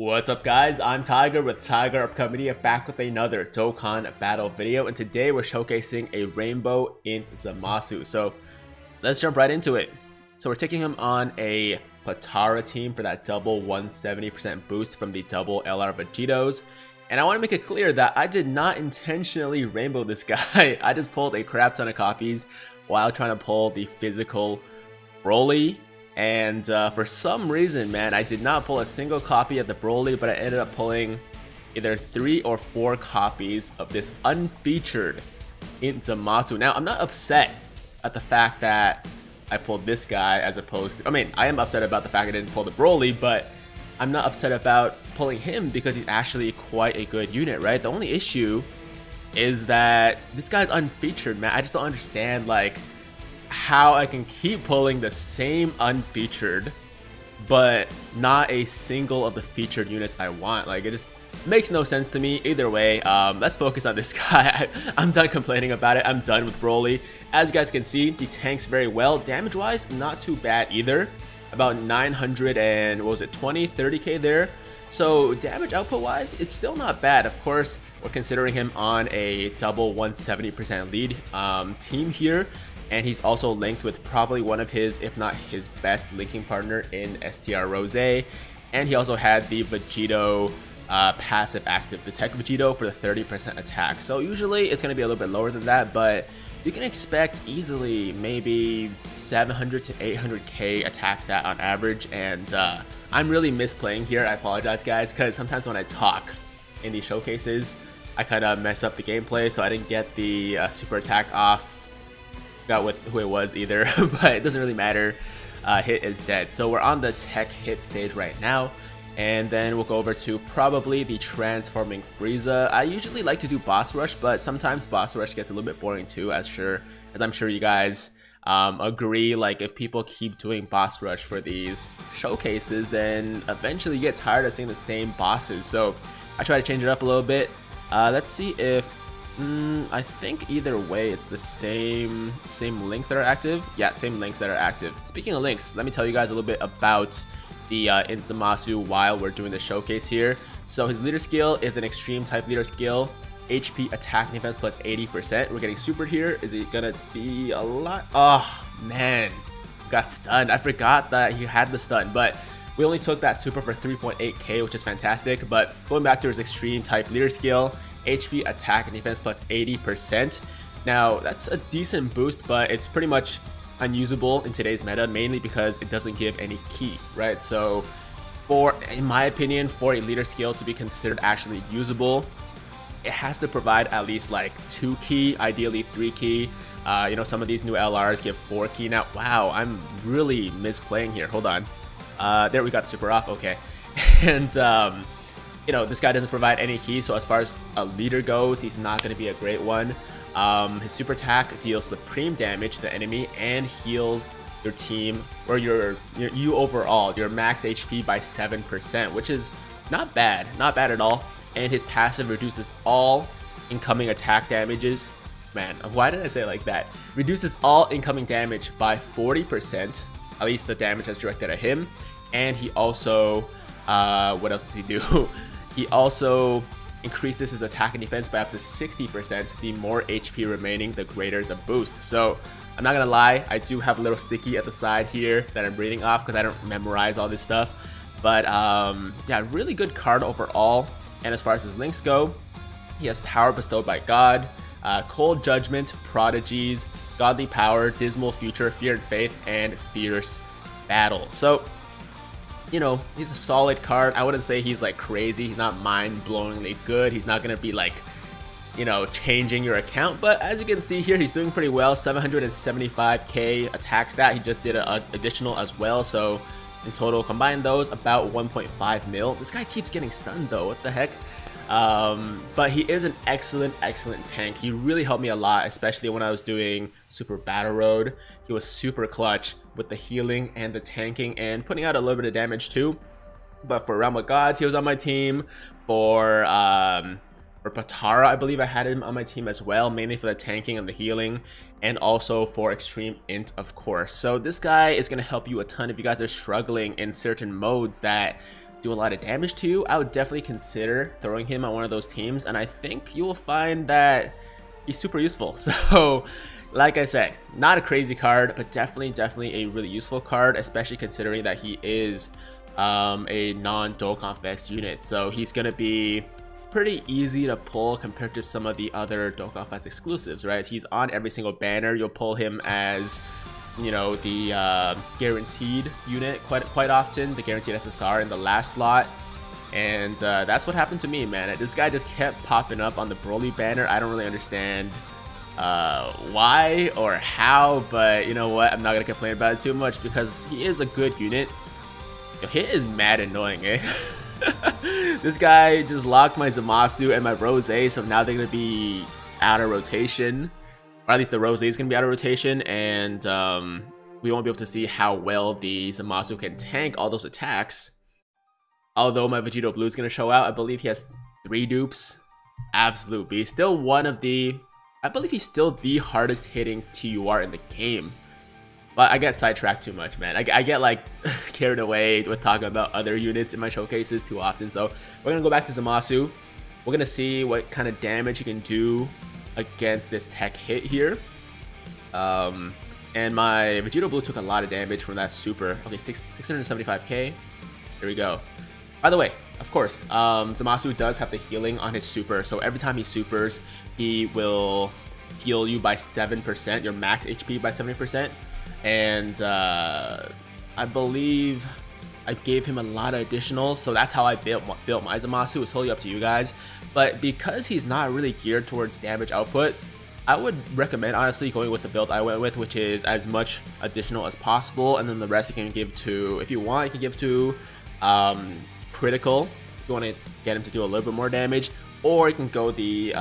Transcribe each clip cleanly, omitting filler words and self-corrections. What's up guys, I'm Tiger with Tiger Uppercut Media, back with another Dokkan Battle video, and today we're showcasing a Rainbow Int Zamasu. So let's jump right into it. So we're taking him on a Potara team for that double 170% boost from the double LR Vegitos. And I want to make it clear that I did not intentionally rainbow this guy. I just pulled a crap ton of copies while trying to pull the physical Broly. And for some reason, man, I did not pull a single copy of the Broly, but I ended up pulling either 3 or 4 copies of this unfeatured Int Zamasu. Now, I'm not upset at the fact that I pulled this guy as opposed to... I mean, I am upset about the fact I didn't pull the Broly, but I'm not upset about pulling him because he's actually quite a good unit, right? The only issue is that this guy's unfeatured, man. I just don't understand, like, how I can keep pulling the same unfeatured but not a single of the featured units I want. Like, it just makes no sense to me. Either way, let's focus on this guy. I'm done complaining about it. I'm done with Broly. As you guys can see, he tanks very well. Damage wise, not too bad either. About 900 and what was it, 20, 30k there. So damage output wise, it's still not bad. Of course, we're considering him on a double 170% lead team here. And he's also linked with probably one of his, if not his best linking partner in STR Rose. And he also had the Vegito passive active, the Tech Vegito for the 30% attack. So usually it's going to be a little bit lower than that, but you can expect easily maybe 700 to 800k attack stat on average. And I'm really misplaying here. I apologize guys, because sometimes when I talk in these showcases, I kind of mess up the gameplay. So I didn't get the super attack off. Forgot what who it was either, but it doesn't really matter. Hit is dead. So we're on the Tech Hit stage right now, and then we'll go over to probably the Transforming Frieza. I usually like to do Boss Rush, but sometimes Boss Rush gets a little bit boring too, as I'm sure you guys agree. Like, if people keep doing Boss Rush for these showcases, then eventually you get tired of seeing the same bosses. So I try to change it up a little bit. Let's see if... I think either way it's the same links that are active. Yeah, same links that are active. Speaking of links, let me tell you guys a little bit about the Int Zamasu while we're doing the showcase here. So his leader skill is an extreme type leader skill. HP, attack, and defense plus 80%. We're getting super here. Is it gonna be a lot? Oh man, got stunned. I forgot that he had the stun, but we only took that super for 3.8k, which is fantastic. But going back to his extreme type leader skill, HP, attack, and defense plus 80%. Now that's a decent boost, but it's pretty much unusable in today's meta, mainly because it doesn't give any key, right? So in my opinion, for a leader skill to be considered actually usable, it has to provide at least like 2 key, ideally 3 key. You know, some of these new LRs give 4 key now. Wow, I'm really misplaying here. Hold on. There we got super off. Okay. And you know, this guy doesn't provide any key, so as far as a leader goes, he's not going to be a great one. His super attack deals supreme damage to the enemy and heals your team, or you overall, your max HP by 7%, which is not bad, not bad at all. And his passive reduces all incoming attack damages. Man, why did I say it like that? Reduces all incoming damage by 40%, at least the damage that's directed at him. And he also, what else does he do? He also increases his attack and defense by up to 60%. The more HP remaining, the greater the boost. So I'm not gonna lie, I do have a little sticky at the side here that I'm reading off because I don't memorize all this stuff. But yeah, really good card overall. And as far as his links go, he has Power Bestowed by God, Cold Judgment, Prodigies, Godly Power, Dismal Future, Fear and Faith, and Fierce Battle. So, you know, he's a solid card. I wouldn't say he's like crazy. He's not mind-blowingly good. He's not going to be like, you know, changing your account. But as you can see here, he's doing pretty well. 775k attack stat. He just did an additional as well. So in total, combine those, about 1.5 mil. This guy keeps getting stunned though. What the heck? But he is an excellent, excellent tank. He really helped me a lot, especially when I was doing Super Battle Road. He was super clutch with the healing and the tanking and putting out a little bit of damage too. But for Realm of Gods, he was on my team. For Potara, I believe I had him on my team as well, mainly for the tanking and the healing, and also for Extreme Int, of course. So this guy is going to help you a ton if you guys are struggling in certain modes that do a lot of damage to you, I would definitely consider throwing him on one of those teams, and I think you will find that he's super useful. So like I said, not a crazy card, but definitely a really useful card, especially considering that he is a non-Dokkan Fest unit, so he's gonna be pretty easy to pull compared to some of the other Dokkan Fest exclusives, right? He's on every single banner. You'll pull him as, you know, the guaranteed unit quite often, the guaranteed SSR in the last slot, and that's what happened to me, man. This guy just kept popping up on the Broly banner. I don't really understand why or how, but you know what, I'm not gonna complain about it too much because he is a good unit. Yo, Hit is mad annoying, eh? This guy just locked my Zamasu and my Rose, so now they're gonna be out of rotation, or at least the Rose is gonna be out of rotation, and we won't be able to see how well the Zamasu can tank all those attacks. Although my Vegito Blue is gonna show out, I believe he has 3 dupes. Absolute beast. Still one of the, I believe he's still the hardest hitting TUR in the game. But I get sidetracked too much, man. I get like carried away with talking about other units in my showcases too often. So we're gonna go back to Zamasu. We're gonna see what kind of damage he can do against this Tech Hit here. And my Vegito Blue took a lot of damage from that super. Okay, 675k. Here we go. By the way, of course, Zamasu does have the healing on his super, so every time he supers, he will heal you by 7%, your max HP by 70%. And I believe I gave him a lot of additionals, so that's how I built my Zamasu. It's totally up to you guys. But because he's not really geared towards damage output, I would recommend honestly going with the build I went with, which is as much additional as possible, and then the rest you can give to, if you want, you can give to critical if you want to get him to do a little bit more damage, or you can go the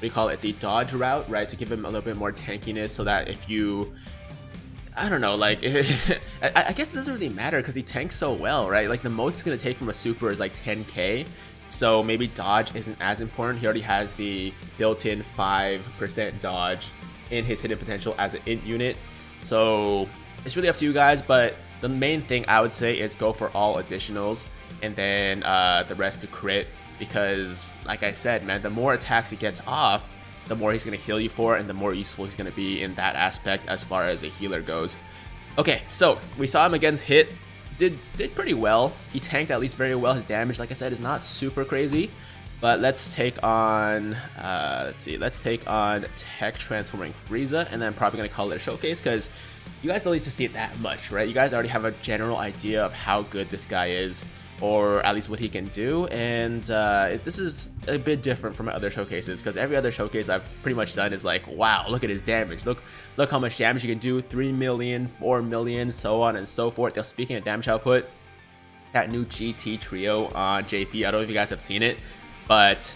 we call it the dodge route, right, to give him a little bit more tankiness, so that if you, I don't know, like I guess it doesn't really matter because he tanks so well, right? Like the most it's gonna take from a super is like 10k, so maybe dodge isn't as important. He already has the built-in 5% dodge in his hidden potential as an int unit, so it's really up to you guys. But the main thing I would say is go for all additionals, and then the rest to crit, because like I said, man, the more attacks he gets off, the more he's going to heal you for, and the more useful he's going to be in that aspect as far as a healer goes. Okay, so we saw him against Hit. Did pretty well. He tanked at least very well. His damage, like I said, is not super crazy. But let's take on, let's take on Tech Transforming Frieza, and then I'm probably going to call it a showcase because you guys don't need to see it that much, right? You guys already have a general idea of how good this guy is, or at least what he can do. And this is a bit different from my other showcases, because every other showcase I've pretty much done is like, wow, look at his damage. Look how much damage you can do, 3 million, 4 million, so on and so forth. Now, speaking of damage output, that new GT trio on JP, I don't know if you guys have seen it, but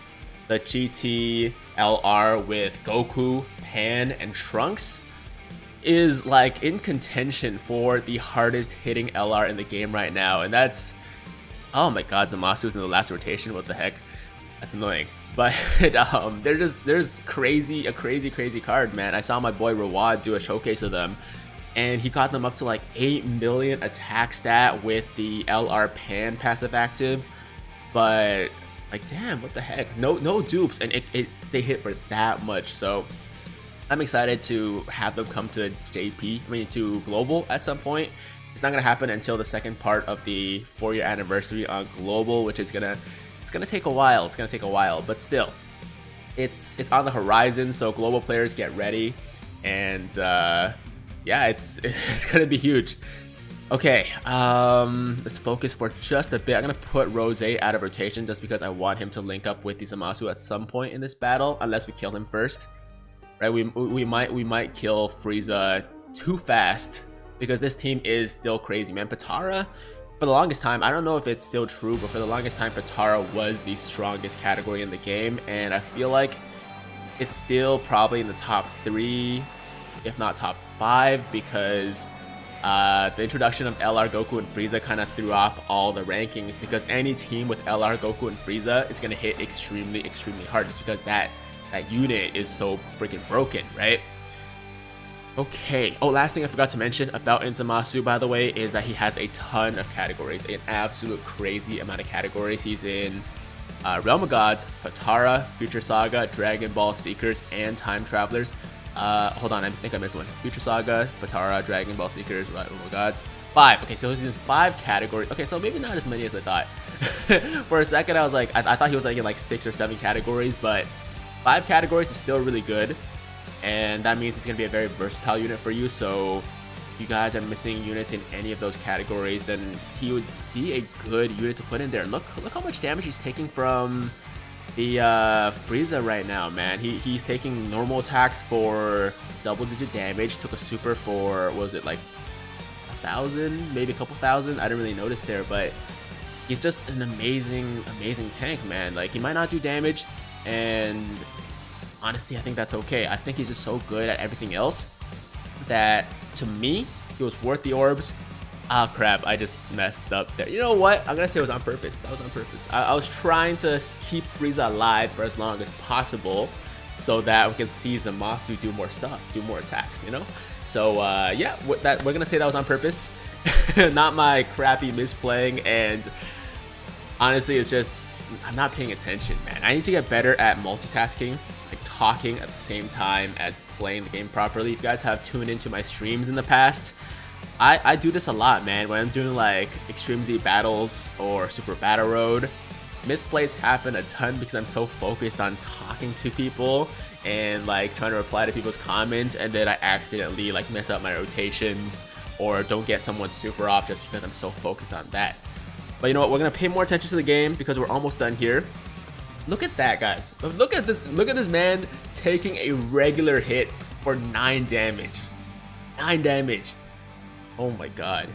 the GT LR with Goku, Pan, and Trunks is like in contention for the hardest hitting LR in the game right now, and that's, oh my god, Zamasu's in the last rotation, what the heck, that's annoying. But there's a crazy card, man. I saw my boy Rawad do a showcase of them, and he got them up to like 8 million attack stat with the LR Pan passive active, but like, damn, what the heck, no dupes, and they hit for that much. So I'm excited to have them come to JP, I mean to Global at some point. It's not gonna happen until the second part of the 4-year anniversary on Global, which is gonna, it's gonna take a while, but still, it's on the horizon. So Global players, get ready, and yeah, it's gonna be huge. Okay, let's focus for just a bit. I'm gonna put Rose out of rotation just because I want him to link up with the Zamasu at some point in this battle, unless we kill him first. Right, we might kill Frieza too fast, because this team is still crazy, man. Potara, for the longest time, I don't know if it's still true, but for the longest time, Potara was the strongest category in the game, and I feel like it's still probably in the top 3, if not top 5, because the introduction of LR Goku and Frieza kind of threw off all the rankings, because any team with LR Goku and Frieza is going to hit extremely hard, just because that unit is so freaking broken, right? Okay. Oh, last thing I forgot to mention about Zamasu, by the way, is that he has a ton of categories, an absolute crazy amount of categories. He's in Realm of Gods, Potara, Future Saga, Dragon Ball Seekers, and Time Travelers. Hold on, I think I missed one. Future Saga, Potara, Dragon Ball Seekers, Realm of Gods. 5. Okay, so he's in 5 categories. Okay, so maybe not as many as I thought. For a second, I was like, I thought he was like in like 6 or 7 categories, but 5 categories is still really good. And that means it's going to be a very versatile unit for you, so if you guys are missing units in any of those categories, then he would be a good unit to put in there. Look how much damage he's taking from the Frieza right now, man. He's taking normal attacks for double-digit damage, took a super for, what was it, like 1,000, maybe a couple thousand? I didn't really notice there, but he's just an amazing, amazing tank, man. Like, he might not do damage, and honestly, I think that's okay. I think he's just so good at everything else that, to me, he was worth the orbs. Ah, crap, I just messed up there. You know what? I'm gonna say it was on purpose. That was on purpose. I was trying to keep Frieza alive for as long as possible so that we can see Zamasu do more stuff, do more attacks, you know? So, yeah, we're gonna say that was on purpose. Not my crappy misplaying, and honestly, it's just, I'm not paying attention, man. I need to get better at multitasking, like talking at the same time at playing the game properly. If you guys have tuned into my streams in the past, I do this a lot, man. When I'm doing like Extreme Z Battles or Super Battle Road, misplays happen a ton because I'm so focused on talking to people and like trying to reply to people's comments, and then I accidentally like mess up my rotations or don't get someone super off just because I'm so focused on that. But you know what, we're gonna pay more attention to the game because we're almost done here. Look at that, guys. Look at this man taking a regular hit for 9 damage. 9 damage. Oh my god.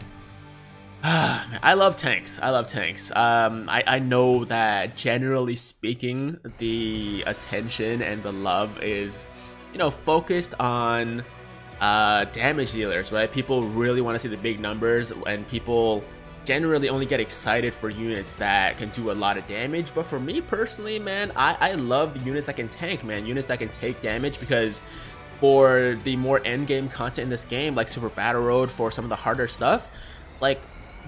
I love tanks. I love tanks. I know that generally speaking, the attention and the love is, you know, focused on damage dealers, right? People really want to see the big numbers, and people generally only get excited for units that can do a lot of damage. But for me personally, man, I love units that can tank, man. Units that can take damage, because for the more end game content in this game, like Super Battle Road, for some of the harder stuff, like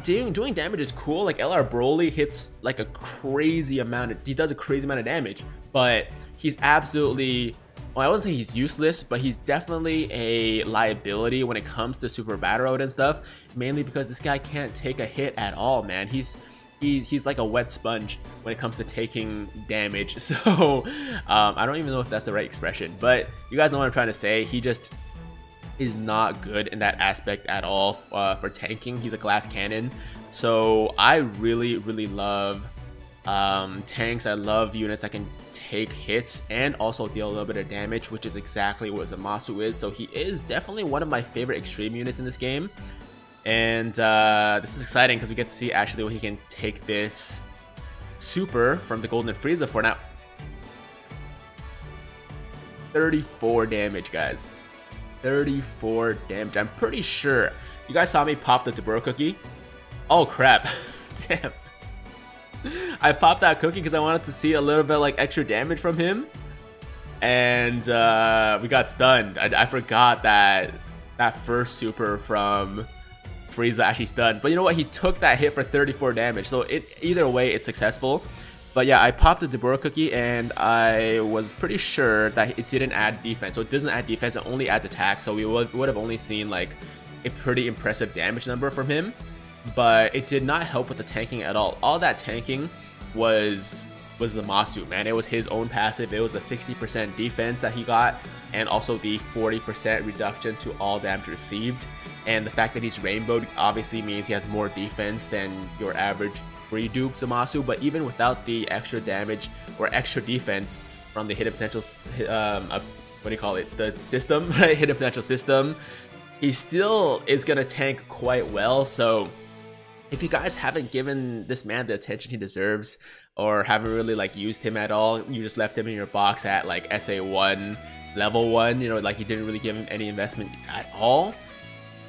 doing damage is cool. Like LR Broly hits like a crazy amount of, he does a crazy amount of damage, but he's absolutely, well, I wouldn't say he's useless, but he's definitely a liability when it comes to Super Battle Road and stuff, mainly because this guy can't take a hit at all, man. He's like a wet sponge when it comes to taking damage. So I don't even know if that's the right expression, but you guys know what I'm trying to say. He just is not good in that aspect at all for tanking. He's a glass cannon. So I really, really love tanks. I love units that can take hits and also deal a little bit of damage, which is exactly what Zamasu is. So he is definitely one of my favorite extreme units in this game. And this is exciting because we get to see actually what he can take this super from the Golden Frieza for now. 34 damage, guys. 34 damage. I'm pretty sure you guys saw me pop the Taburo cookie. Oh crap. Damn. I popped that cookie because I wanted to see a little bit like extra damage from him. And we got stunned. I forgot that that first super from Frieza actually stuns. But you know what? He took that hit for 34 damage. So either way, it's successful. But yeah, I popped the Taburo cookie and I was pretty sure that it didn't add defense. So it doesn't add defense, it only adds attack. So we would have only seen like a pretty impressive damage number from him. But it did not help with the tanking at all. All that tanking was Zamasu, man. It was his own passive. It was the 60% defense that he got, and also the 40% reduction to all damage received. And the fact that he's rainbowed obviously means he has more defense than your average free dupe Zamasu. But even without the extra damage or extra defense from the hidden potential, what do you call it? The system, right? Hidden potential system. He still is gonna tank quite well. So if you guys haven't given this man the attention he deserves, or haven't really like used him at all, you just left him in your box at like SA1, level 1, you know, like you didn't really give him any investment at all,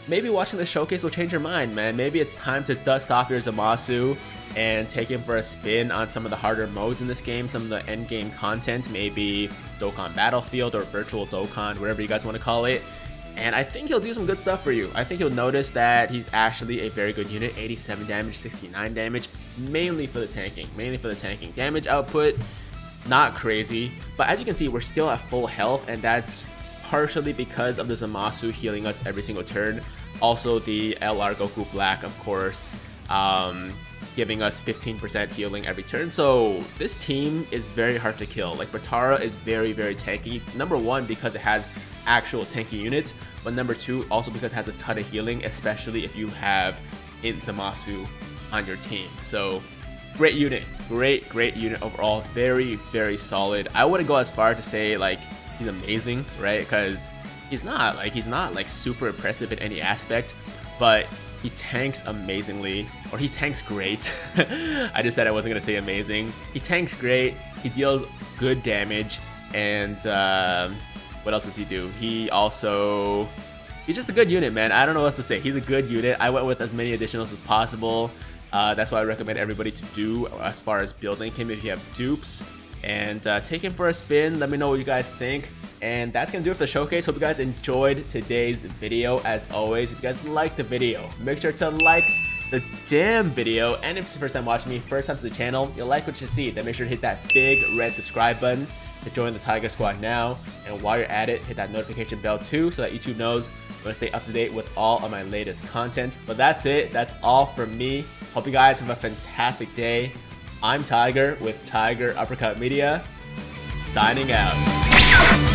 maybe watching this showcase will change your mind, man. Maybe it's time to dust off your Zamasu and take him for a spin on some of the harder modes in this game, some of the end game content, maybe Dokkan Battlefield or Virtual Dokkan, whatever you guys want to call it. and I think he'll do some good stuff for you. I think you'll notice that he's actually a very good unit, 87 damage, 69 damage, mainly for the tanking. Damage output, not crazy, but as you can see, we're still at full health, and that's partially because of the Zamasu healing us every single turn. Also the LR Goku Black, of course, giving us 15% healing every turn. So this team is very hard to kill. Like, Potara is very, very tanky. Number one, because it has actual tanky units, but number two, also because it has a ton of healing, especially if you have Int Zamasu on your team. So great unit, great unit overall. Very, very solid. I wouldn't go as far to say like he's amazing, right? Because he's not like super impressive in any aspect, but he tanks amazingly, or he tanks great. I just said I wasn't gonna say amazing. He tanks great, he deals good damage, and what else does he do? He's just a good unit, man. I don't know what else to say. He's a good unit. I went with as many additionals as possible. That's what I recommend everybody to do as far as building him if you have dupes. And take him for a spin. Let me know what you guys think. And that's gonna do it for the showcase. Hope you guys enjoyed today's video. As always, if you guys liked the video, make sure to like the damn video. And if it's your first time watching me, first time to the channel, you'll like what you see, then make sure to hit that big red subscribe button to join the Tiger Squad now. And while you're at it, hit that notification bell too, so that YouTube knows I'm gonna stay up to date with all of my latest content. But that's it, that's all from me. Hope you guys have a fantastic day. I'm Tiger with Tiger Uppercut Media, signing out.